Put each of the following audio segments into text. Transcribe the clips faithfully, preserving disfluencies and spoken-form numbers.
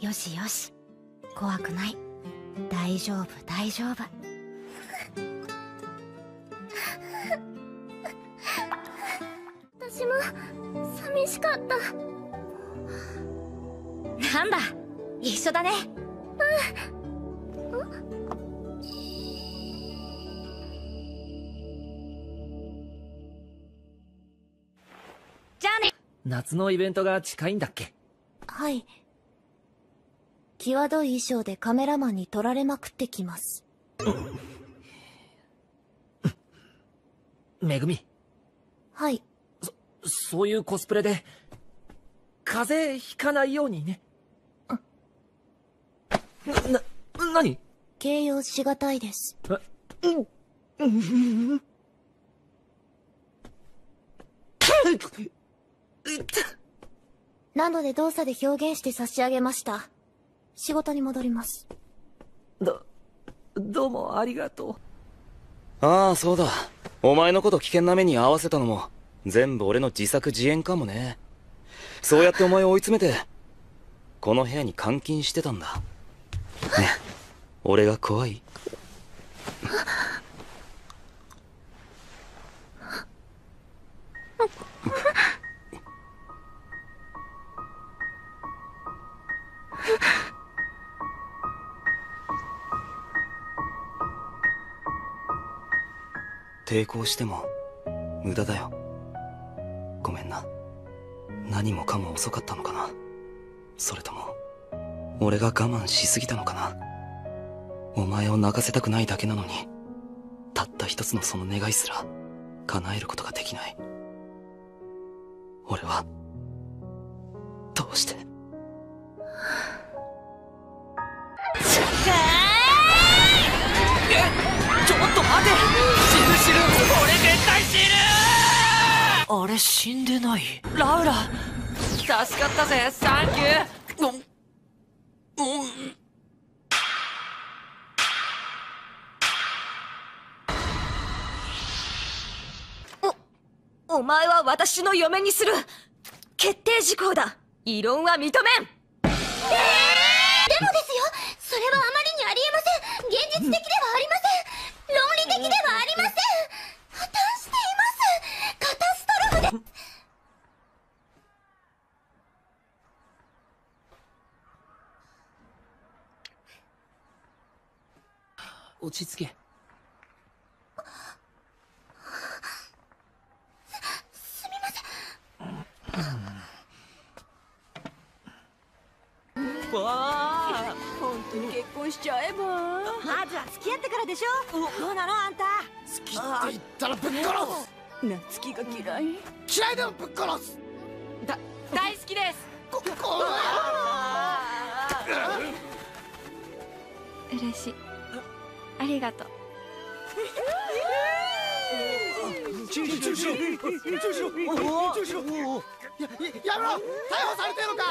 よしよし、怖くない。大丈夫大丈夫。私も寂しかった。なんだ、一緒だね。夏のイベントが近いんだっけ？はい。際どい衣装でカメラマンに撮られまくってきます。めぐみ。はい。そ、そういうコスプレで、風邪ひかないようにね。な、な、なに？形容しがたいです。え？うん。なので動作で表現して差し上げました。仕事に戻ります。ど、どうもありがとう。ああ、そうだ。お前のこと危険な目に遭わせたのも、全部俺の自作自演かもね。そうやってお前を追い詰めて、この部屋に監禁してたんだ。ね、俺が怖い？抵抗しても無駄だよ。ごめんな。何もかも遅かったのかな。それとも俺が我慢しすぎたのかな。お前を泣かせたくないだけなのに、たった一つのその願いすら叶えることができない。俺はどうして。ちょっと待て。死ぬ死ぬ、俺絶対死ぬ。あれ、死んでない？ラウラ、助かったぜ。サンキュー。うんうん。おお前は私の嫁にする。決定事項だ。異論は認めん。えー、でもですよ、それはあまりにありえません。現実的ではありません。論理的ではありません。破綻しています。カタストロフです。落ち着け。す、すみません。わあ、本当に結婚しちゃえば。まずは付き合ってからでしょ。どうなのあんた。好きって言ったらぶっ殺す。夏希が嫌い。嫌いでもぶっ殺す。だ、大好きです。こ、こわー。嬉しい。ありがとう。中止中止中止中止。ややめろ。逮捕されてるのか。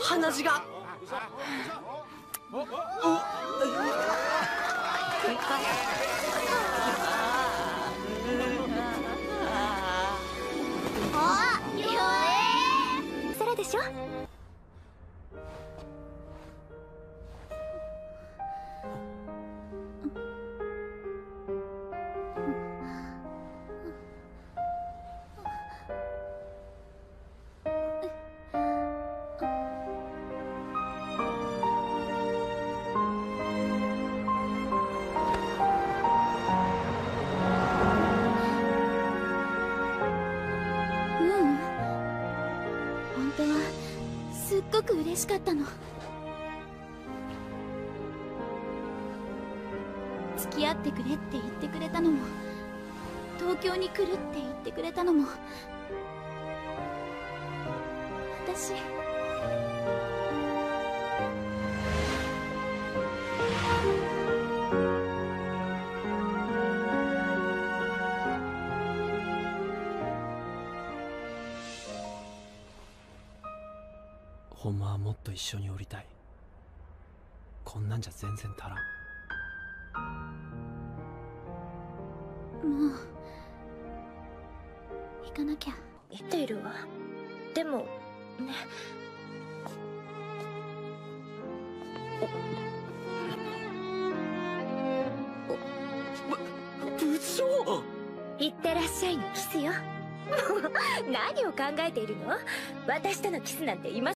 鼻血が。でしょ？嬉しかったの。付き合ってくれって言ってくれたのも、東京に来るって言ってくれたのも、私ほんまはもっと一緒におりたい。こんなんじゃ全然足らん。もう行かなきゃ。見ているわ。でもね。部長、いってらっしゃいのキスよ。もう何を考えているの。私とのキスなんて今